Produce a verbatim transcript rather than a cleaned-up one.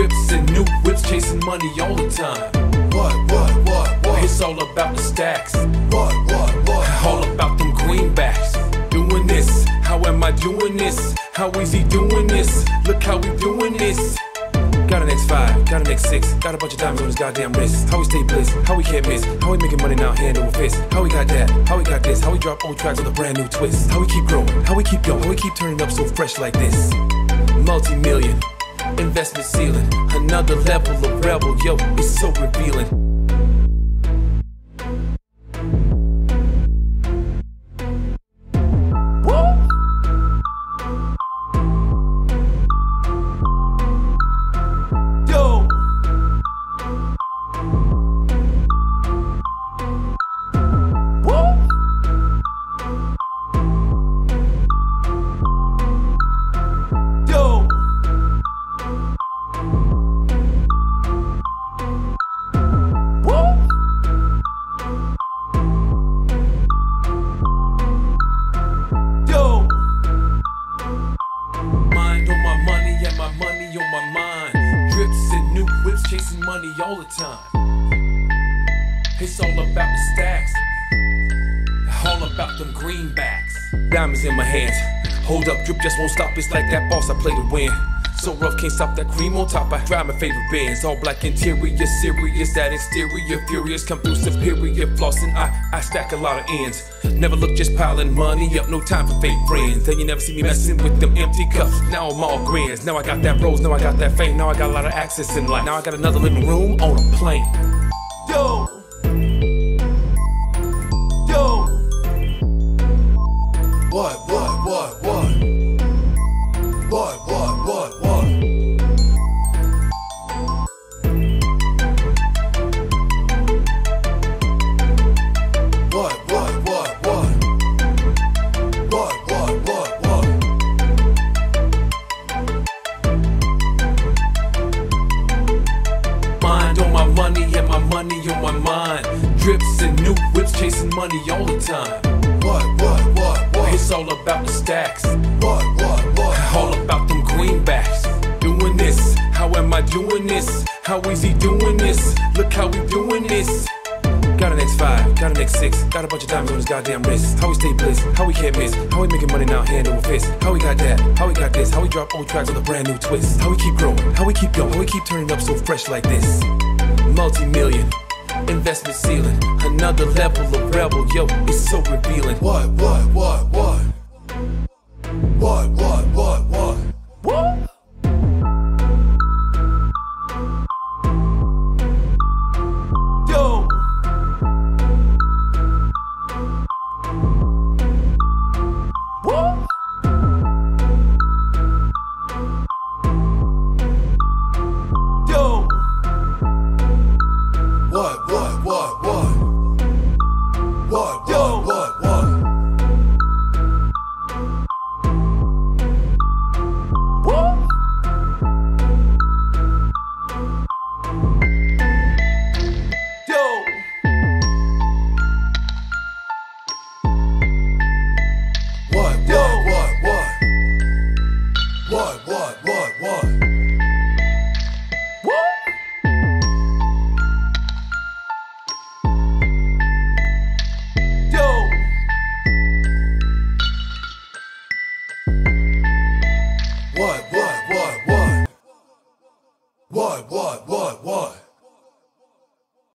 trips and new whips, chasing money all the time. What, what, what, what? It's all about the stacks. What, what, what? All about them greenbacks. Doing this, how am I doing this? How is he doing this? Look how we doing this. Got an X five, got an X six, got a bunch of diamonds on his goddamn wrist. How we stay bliss, how we can't miss, how we making money now hand over fist. How we got that, how we got this, how we drop old tracks with a brand new twist. How we keep growing, how we keep going, how we keep turning up so fresh like this. Multi-million, investment ceiling, another level of rebel, yo, it's so revealing. Chasing money all the time. It's all about the stacks, all about them greenbacks. Diamonds in my hands, hold up, drip just won't stop. It's like that boss I play to win. So rough, can't stop that cream on top. I drive my favorite bands, all black interior, serious. That exterior, furious, come through superior. Flossing, I, I stack a lot of ends. Never look, just piling money up, no time for fake friends. Then you never see me messing with them empty cups. Now I'm all grins, now I got that rose, now I got that fame. Now I got a lot of access in life. Now I got another living room on a plane. Yo! Yo! What, what, what, what? What, what, what, what? On my mind, drips and new whips, chasing money all the time. What, what, what, what? It's all about the stacks. What, what, what? All about them greenbacks. Doing this, how am I doing this? How is he doing this? Look how we doing this. Got an X five, got an X six, got a bunch of diamonds on his goddamn wrist. How we stay bliss, how we can't miss, how we making money now hand over fist. How we got that, how we got this, how we drop old tracks with a brand new twist. How we keep growing, how we keep going, how we keep turning up so fresh like this. Multi-million, investment ceiling, another level of rebel, yo, it's so revealing. What, what, what, what? What, what, what, what? What? Yo! What? Yo! What, what, what, what? What, what, what, what? What, what, what, what? What, what, what, what?